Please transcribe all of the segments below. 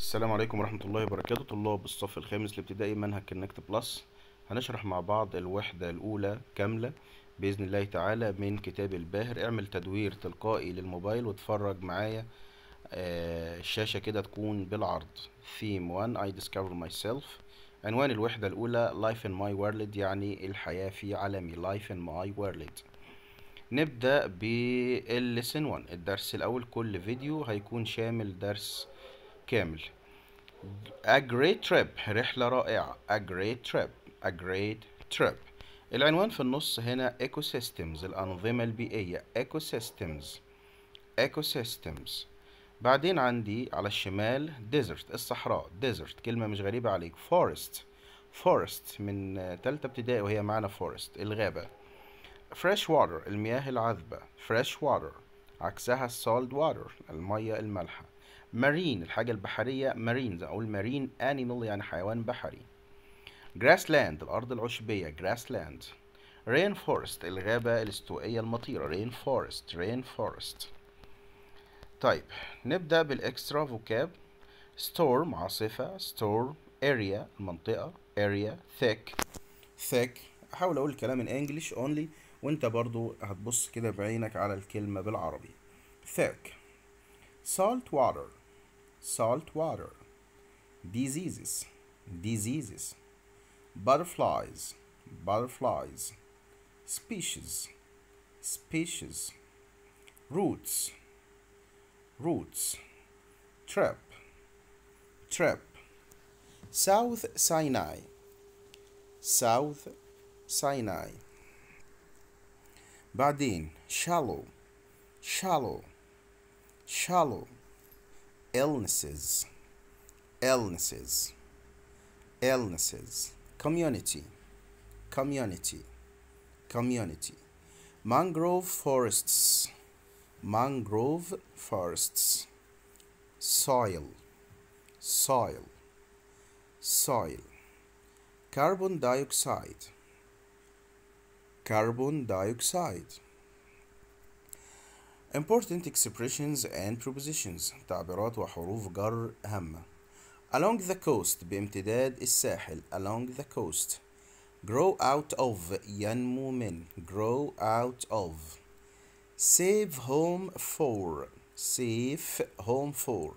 السلام عليكم ورحمة الله وبركاته. طلاب الصف الخامس الابتدائي منهج كونكت بلس، هنشرح مع بعض الوحدة الأولى كاملة بإذن الله تعالى من كتاب الباهر. اعمل تدوير تلقائي للموبايل واتفرج معايا الشاشة كده تكون بالعرض. Theme 1 I discover myself. عنوان الوحدة الأولى Life in my world، يعني الحياة في عالمي. Life in my world. نبدأ بالليسن 1 الدرس الأول. كل فيديو هيكون شامل درس كامل. A great trip، رحلة رائعة. A great trip، A great trip. العنوان في النص هنا ecosystems، الأنظمة البيئية. ecosystems ecosystems. بعدين عندي على الشمال desert، الصحراء. desert كلمة مش غريبة عليك. forest forest من تالتة ابتدائي وهي معنا forest، الغابة. fresh water، المياه العذبة. fresh water عكسها salt water، المية المالحة. marine الحاجة البحرية، marines أو المارين animal يعني حيوان بحري. grassland الأرض العشبية، grassland. rainforest الغابة الاستوائية المطيرة، rainforest rainforest. طيب نبدأ بالإكسترا فوكاب. storm عاصفة، storm. area المنطقة، area. thick thick. أحاول أقول الكلام in English only وأنت برضو هتبص كده بعينك على الكلمة بالعربي. thick. salt water salt water. diseases diseases. butterflies butterflies. species species. roots roots. trip trip. South Sinai South Sinai. بعدين shallow shallow shallow. illnesses illnesses illnesses. community community community. mangrove forests mangrove forests. soil soil soil. carbon dioxide carbon dioxide. important expressions and prepositions، تعبيرات وحروف جر هامة. along the coast بامتداد الساحل، along the coast. grow out of ينمو من، grow out of. safe home for safe home for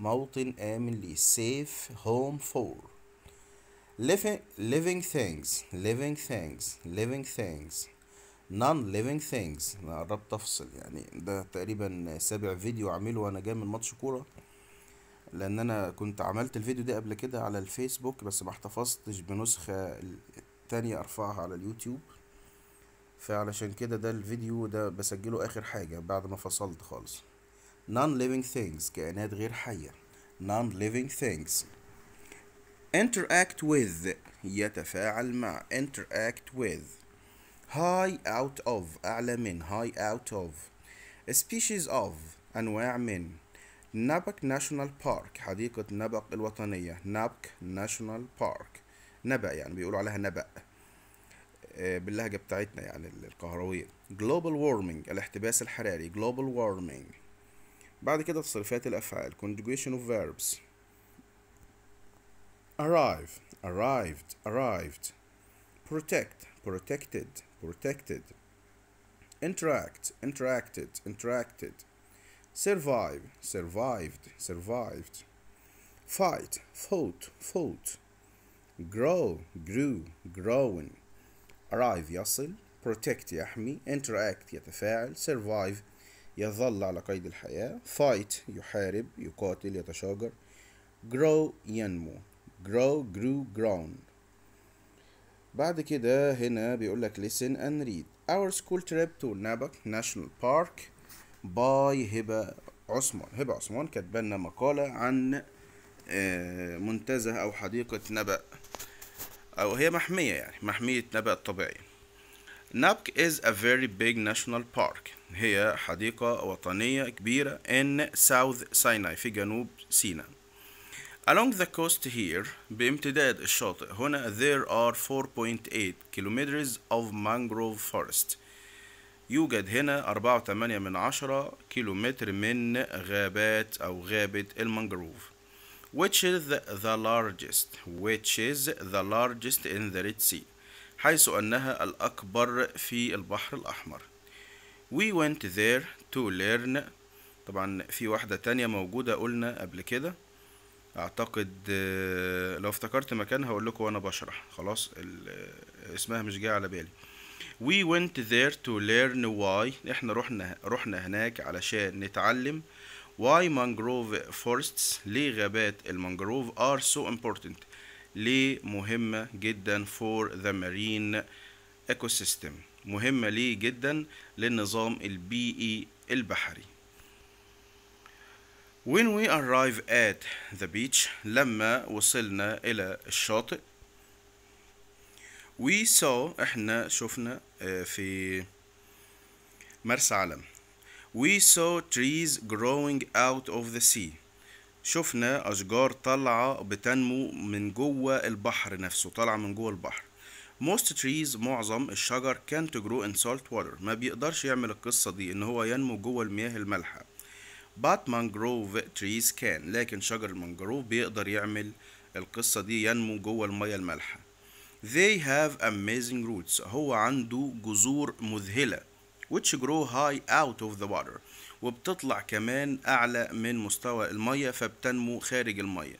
موطن آمن لي، safe home for. living things living things living things. non-living things. أنا قربت أفصل، يعني ده تقريبا سابع فيديو أعمله وأنا جاي من ماتش كورة، لأن أنا كنت عملت الفيديو ده قبل كده على الفيسبوك بس ما احتفظتش بنسخة تانية أرفعها على اليوتيوب، فعلشان كده ده الفيديو ده بسجله آخر حاجة بعد ما فصلت خالص. non-living things كائنات غير حية. non-living things. interact with يتفاعل مع، interact with. high out of أعلى من، high out of. species of أنواع من. نابك ناشونال بارك حديقة نبق الوطنية، نابك ناشونال بارك. نبأ يعني بيقولوا عليها نبأ باللهجة بتاعتنا يعني القهروية. global warming الاحتباس الحراري، global warming. بعد كده تصريفات الأفعال conjugation of verbs. arrive arrived arrived. protect protected protected. interact interacted interacted. survive survived survived. fight fought fought. grow grew grown. arrive يصل. protect يحمي. interact يتفاعل. survive يظل على قيد الحياة. fight يحارب يقاتل يتشاجر. grow ينمو. grow grew grown. بعد كده هنا بيقول لك listen and read. our school trip to Nabq National Park by هبة عثمان. هبة عثمان كاتبه لنا مقالة عن منتزه أو حديقة نبأ، أو هي محمية يعني محمية نبأ الطبيعية. Nabq is a very big national park، هي حديقة وطنية كبيرة in South Sinai في جنوب سيناء. along the coast here بامتداد الشاطئ هنا. there are 4.8 kilometers of mangrove forest، يوجد هنا 4.8 كيلومتر من غابات أو غابة المانجروف. which is the largest in the Red Sea, حيث أنها الأكبر في البحر الأحمر. We went there to learn. طبعا في واحدة تانية موجودة قلنا قبل كده أعتقد، لو افتكرت مكانها هقول لكم وأنا بشرح، خلاص اسمها مش جاي على بالي. We went there to learn why. احنا رحنا هناك علشان نتعلم why mangrove forests. ليه غابات المانجروف are so important، ليه مهمة جدا for the marine ecosystem، مهمة ليه جدا للنظام البيئي البحري. When we arrive at the beach، لما وصلنا إلى الشاطئ، we saw، احنا شفنا في مرسى علم، we saw trees growing out of the sea، شفنا أشجار طالعة بتنمو من جوه البحر نفسه، طالعة من جوه البحر. most trees، معظم الشجر، can't grow in salt water، ما بيقدرش يعمل القصة دي ان هو ينمو جوه المياه المالحة. but mangrove trees can، لكن شجر المانجروف بيقدر يعمل القصة دي، ينمو جوه المياه المالحة. they have amazing roots، هو عنده جذور مذهلة which grow high out of the water، وبتطلع كمان أعلى من مستوى المية فبتنمو خارج المية.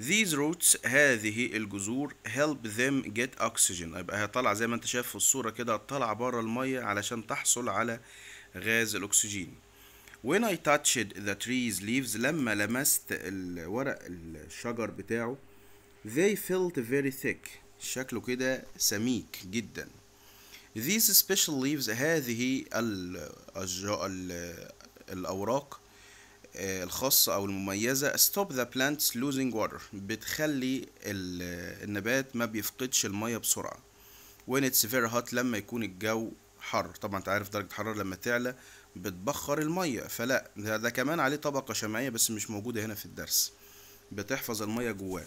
these roots، هذه الجذور، help them get oxygen، يبقى هيطلع زي ما انت شايف في الصورة كده طلع بره المية علشان تحصل على غاز الأكسجين. when I touched the tree's leaves، لما لمست الورق الشجر بتاعه، they felt very thick، شكله كده سميك جدا. these special leaves، هذه الأوراق الخاصة أو المميزة، stop the plants losing water، بتخلي النبات ما بيفقدش المية بسرعة. when it's very hot، لما يكون الجو حر، طبعا انت عارف درجة الحرارة لما تعلى بتبخر المية، فلا ده كمان عليه طبقة شمعية بس مش موجودة هنا في الدرس، بتحفظ المية جواه.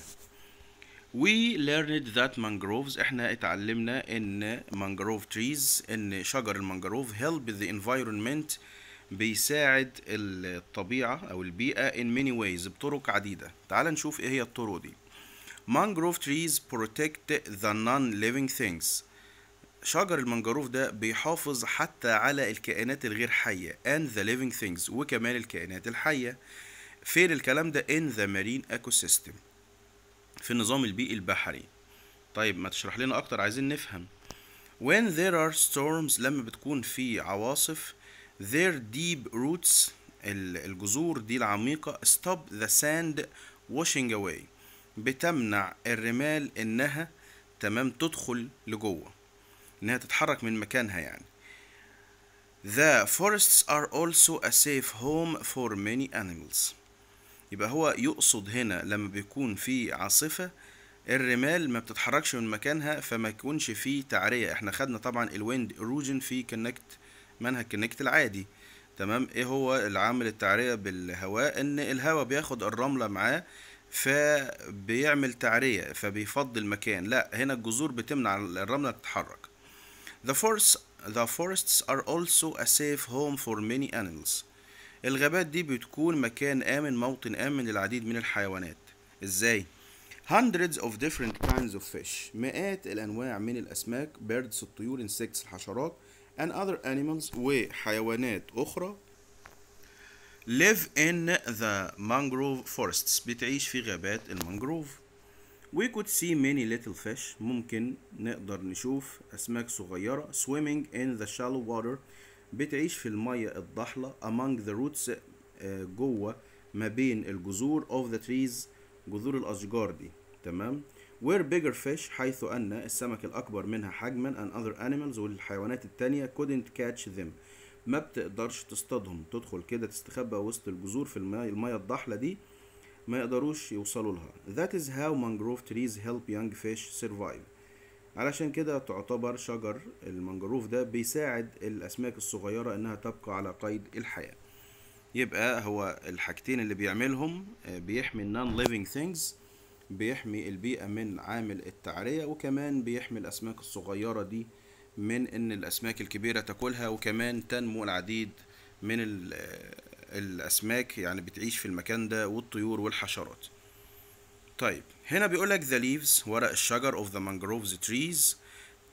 We learned that mangroves، احنا اتعلمنا ان mangrove trees، ان شجر المانجروف help the environment، بيساعد الطبيعة او البيئة in many ways، بطرق عديدة. تعال نشوف ايه هي الطرق دي. mangrove trees protect the non-living things، شجر المانجروف ده بيحافظ حتى على الكائنات الغير حية and the living things، وكمان الكائنات الحية. فين الكلام ده؟ in the marine ecosystem، في النظام البيئي البحري. طيب ما تشرح لنا أكتر، عايزين نفهم. when there are storms، لما بتكون في عواصف، their deep roots، الجذور دي العميقة، stop the sand washing away، بتمنع الرمال إنها تمام تدخل لجوه، إنها تتحرك من مكانها يعني. the forests are also a safe home for many animals، يبقى هو يقصد هنا لما بيكون في عاصفة الرمال ما بتتحركش من مكانها فما يكونش فيه تعرية. احنا خدنا طبعا الويند اروجن في كونكت، منهج كونكت العادي، تمام. ايه هو العامل التعرية بالهواء؟ ان الهواء بياخد الرملة معاه فبيعمل تعرية فبيفضي المكان. لا، هنا الجذور بتمنع الرملة تتحرك. the forests are also a safe home for many animals، الغابات دي بتكون مكان آمن، موطن آمن للعديد من الحيوانات. إزاي؟ hundreds of different kinds of fish، مئات الأنواع من الأسماك، birds الطيور، insects الحشرات، and other animals وحيوانات أخرى live in the mangrove forests، بتعيش في غابات المانجروف. we could see many little fish، ممكن نقدر نشوف أسماك صغيرة، swimming in the shallow water، بتعيش في المية الضحلة، among the roots، جوه ما بين الجذور، of the trees، جذور الأشجار دي، تمام. where bigger fish، حيث أن السمك الأكبر منها حجما، and other animals، والحيوانات التانية couldn't catch them، ما بتقدرش تصطادهم، تدخل كده تستخبى وسط الجذور في المية الضحلة دي، ما يقدروش يوصلوا لها. that is how mangrove trees help young fish survive، علشان كده تعتبر شجر المانجروف ده بيساعد الأسماك الصغيرة إنها تبقى على قيد الحياة. يبقى هو الحاجتين اللي بيعملهم، بيحمي non living things، بيحمي البيئة من عامل التعرية، وكمان بيحمي الأسماك الصغيرة دي من إن الأسماك الكبيرة تاكلها، وكمان تنمو العديد من الأسماك يعني بتعيش في المكان ده، والطيور والحشرات. طيب هنا بيقولك the leaves ورق الشجر of the mangroves trees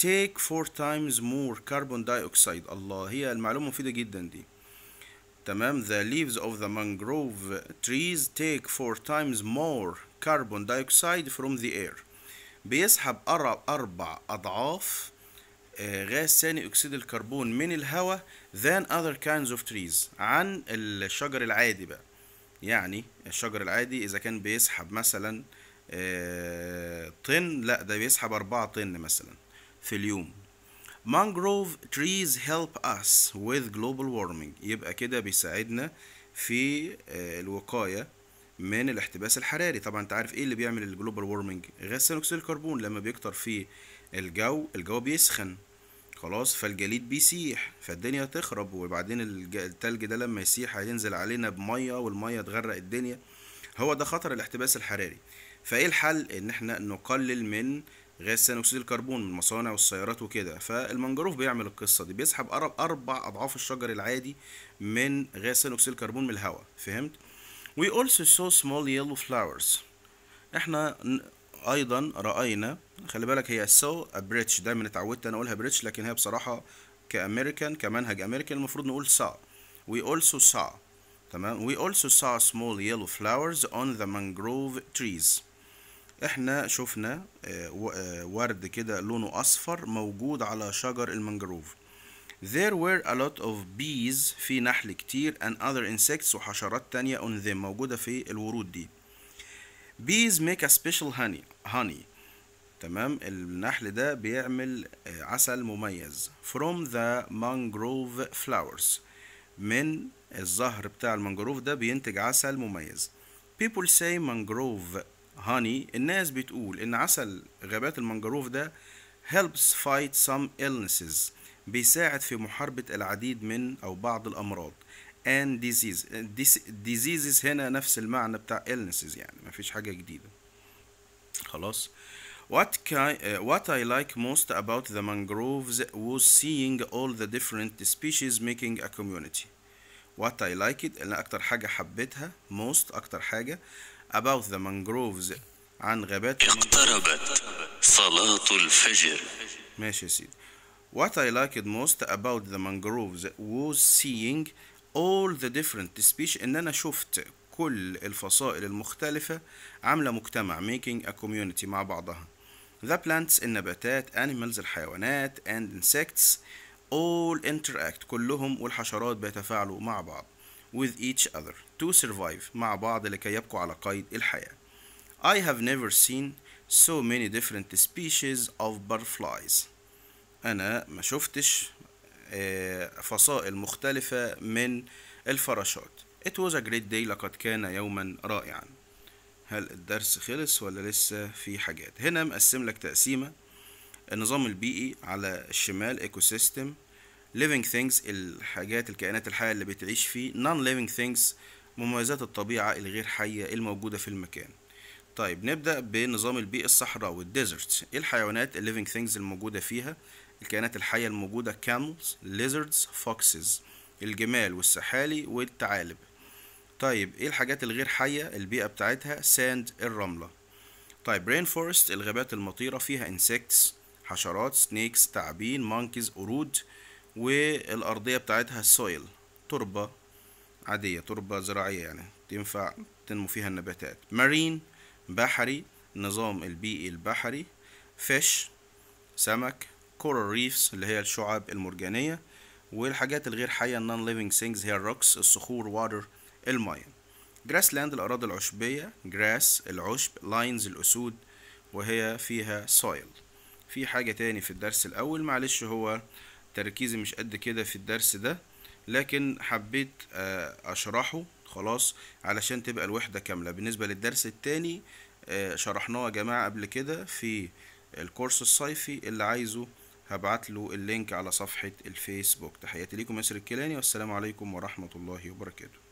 take 4 times more carbon dioxide. الله، هي المعلومة مفيدة جدا دي. تمام، the leaves of the mangrove trees take 4 times more carbon dioxide from the air. بيسحب 4 أضعاف غاز ثاني أكسيد الكربون من الهواء than other kinds of trees عن الشجر العادي بقى. يعني الشجر العادي إذا كان بيسحب مثلا طن، لا ده بيسحب 4 طن مثلا في اليوم. Mangrove trees help us with global warming. يبقى كده بيساعدنا في الوقاية من الاحتباس الحراري. طبعا انت عارف ايه اللي بيعمل الجلوبال وورمنج؟ غاز ثاني اكسيد الكربون لما بيكتر في الجو، الجو بيسخن خلاص، فالجليد بيسيح، فالدنيا تخرب، وبعدين التلج ده لما يسيح هينزل علينا بميه، والميه تغرق الدنيا. هو ده خطر الاحتباس الحراري. فايه الحل؟ ان احنا نقلل من غاز ثاني اكسيد الكربون من المصانع والسيارات وكده. فالمنجروف بيعمل القصه دي، بيسحب 4 أضعاف الشجر العادي من غاز ثاني اكسيد الكربون من الهواء. فهمت؟ We also saw small yellow flowers. احنا ايضا راينا، خلي بالك هي saw a bridge، دايما اتعودت انا اقولها بريتش، لكن هي بصراحه كامريكان، كمنهج امريكان المفروض نقول saw. We also saw، تمام، we also saw small yellow flowers on the mangrove trees. احنا شفنا ورد كده لونه اصفر موجود على شجر المانجروف. There were a lot of bees، في نحل كتير، and other insects وحشرات تانية on them موجودة في الورود دي. Bees make a special honey. تمام، النحل ده بيعمل عسل مميز from the mangrove flowers، من الزهر بتاع المانجروف ده بينتج عسل مميز. People say mangrove honey، الناس بتقول ان عسل غابات المانجروف ده helps fight some illnesses، بيساعد في محاربة العديد من أو بعض الأمراض and diseases. هنا نفس المعنى بتاع illnesses، يعني مفيش حاجة جديدة خلاص. What I like most about the mangroves was seeing all the different species making a community. What I like it، أنا أكتر حاجة حبيتها، most أكتر حاجة، about the mangroves عن غابات. اقتربت صلاة الفجر. ماشي يا سيدي. What I liked most about the mangroves was seeing all the different species، إن أنا شفت كل الفصائل المختلفة عاملة مجتمع making a community مع بعضها. The plants النباتات، animals الحيوانات، and insects all interact كلهم، والحشرات بيتفاعلوا مع بعض with each other to survive مع بعض لكي يبقوا على قيد الحياة. I have never seen so many different species of butterflies. أنا ما شفتش فصائل مختلفة من الفراشات. It was a great day، لقد كان يوما رائعا. هل الدرس خلص ولا لسه في حاجات؟ هنا مقسم لك تقسيمة، النظام البيئي على الشمال ايكوسيستم، living things الحاجات الكائنات الحية اللي بتعيش فيه، non living things مميزات الطبيعة الغير حية الموجودة في المكان. طيب نبدأ بنظام البيئة الصحراوي الديزرت، الحيوانات living things الموجودة فيها، الكائنات الحية الموجودة camels lizards foxes، الجمال والسحالي والثعالب. طيب ايه الحاجات الغير حية البيئة بتاعتها؟ sand الرملة. طيب rainforest الغابات المطيرة، فيها insects حشرات، snakes تعابين، monkeys قرود، والأرضية بتاعتها soil تربة عادية، تربة زراعية يعني تنفع تنمو فيها النباتات. marine بحري، النظام البيئي البحري، فيش سمك، coral reefs اللي هي الشعاب المرجانية، والحاجات الغير حية non living things هي الروكس الصخور، water المياه. grassland الأراضي العشبية، grass العشب، lines الأسود وهي فيها soil. في حاجة تاني في الدرس الأول، معلش هو تركيزي مش قد كده في الدرس ده، لكن حبيت أشرحه خلاص علشان تبقى الوحدة كاملة. بالنسبة للدرس التاني شرحناه يا جماعة قبل كده في الكورس الصيفي، اللي عايزه هبعت له اللينك على صفحة الفيسبوك. تحياتي ليكم، ياسر الكيلاني، والسلام عليكم ورحمة الله وبركاته.